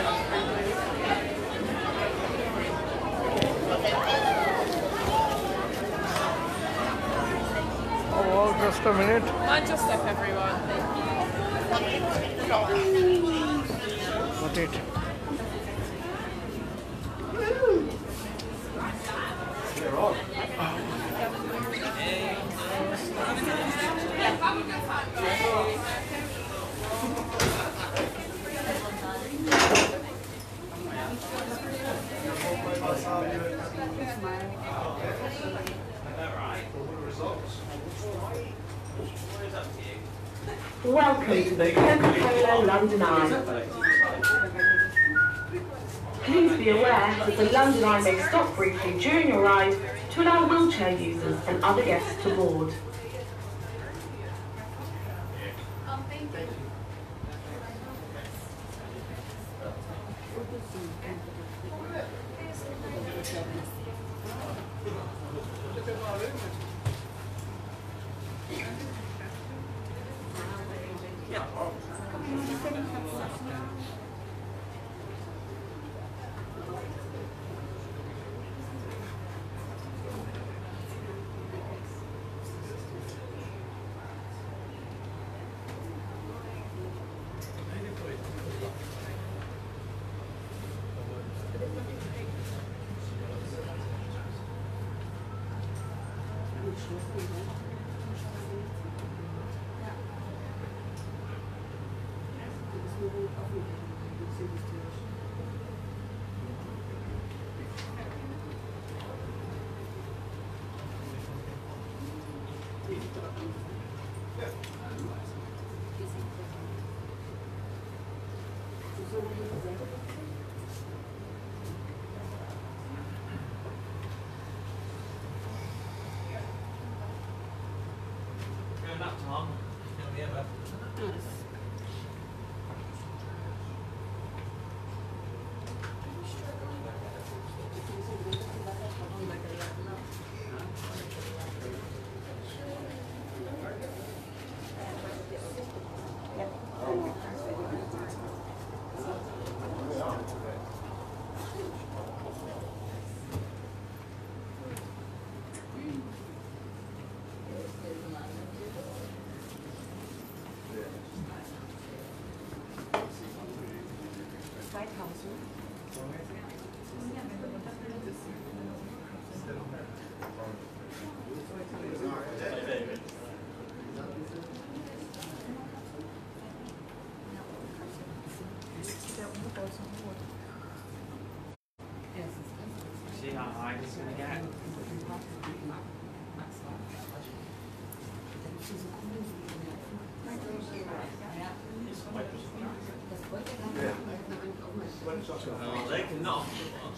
Oh, just a minute. And just step, everyone. Got it. Welcome to the Coca-Cola London Eye. Please be aware that the London Eye may stop briefly during your ride to allow wheelchair users and other guests to board.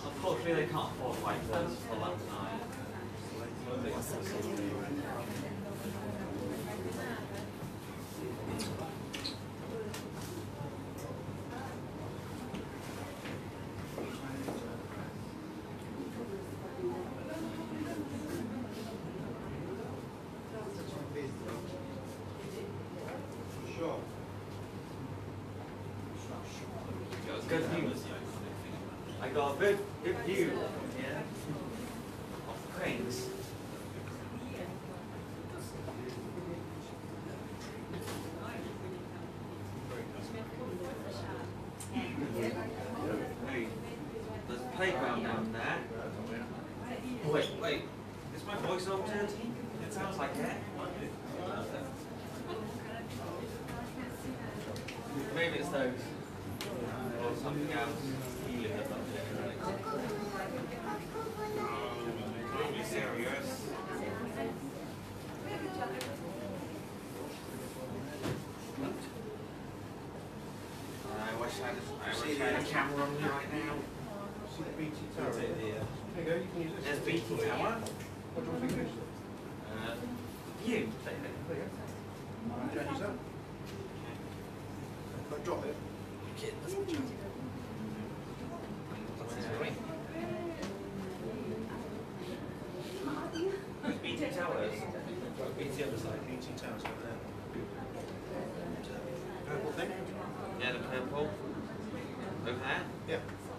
Unfortunately, they can't afford white clothes for London Eye. Camera on me right now. See the BT Tower. There you go, you can use it. There's BT Tower. What do you think of this? You take it. There you go. Jack yourself. But drop it. Kid, that's what you're doing. There's BT Towers. BT other side. BT Towers over there. Purple thing? Yeah, the purple. Okay. Yeah.